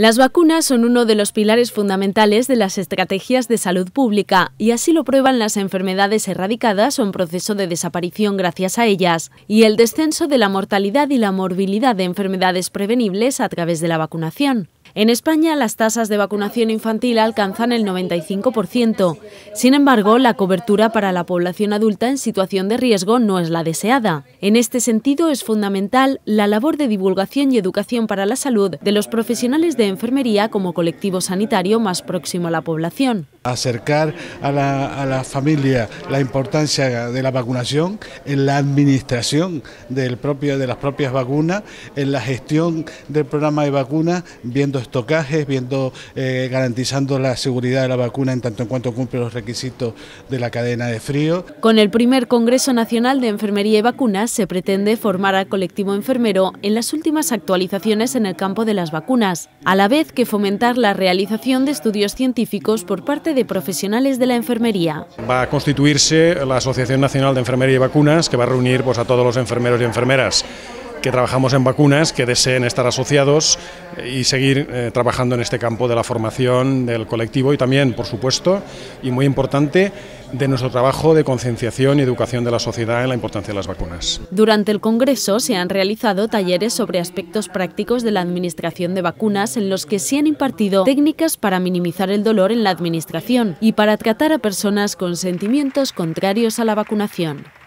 Las vacunas son uno de los pilares fundamentales de las estrategias de salud pública y así lo prueban las enfermedades erradicadas o en proceso de desaparición gracias a ellas y el descenso de la mortalidad y la morbilidad de enfermedades prevenibles a través de la vacunación. En España, las tasas de vacunación infantil alcanzan el 95%. Sin embargo, la cobertura para la población adulta en situación de riesgo no es la deseada. En este sentido, es fundamental la labor de divulgación y educación para la salud de los profesionales de enfermería como colectivo sanitario más próximo a la población. Acercar a la familia la importancia de la vacunación en la administración de las propias vacunas, en la gestión del programa de vacunas, viendo estocajes, garantizando la seguridad de la vacuna en tanto en cuanto cumple los requisitos de la cadena de frío. Con el primer Congreso Nacional de Enfermería y Vacunas se pretende formar al colectivo enfermero en las últimas actualizaciones en el campo de las vacunas, a la vez que fomentar la realización de estudios científicos por parte de profesionales de la enfermería. Va a constituirse la Asociación Nacional de Enfermería y Vacunas, que va a reunir a todos los enfermeros y enfermeras que trabajamos en vacunas, que deseen estar asociados y seguir trabajando en este campo de la formación del colectivo y también, por supuesto, y muy importante, de nuestro trabajo de concienciación y educación de la sociedad en la importancia de las vacunas. Durante el Congreso se han realizado talleres sobre aspectos prácticos de la administración de vacunas en los que se han impartido técnicas para minimizar el dolor en la administración y para tratar a personas con sentimientos contrarios a la vacunación.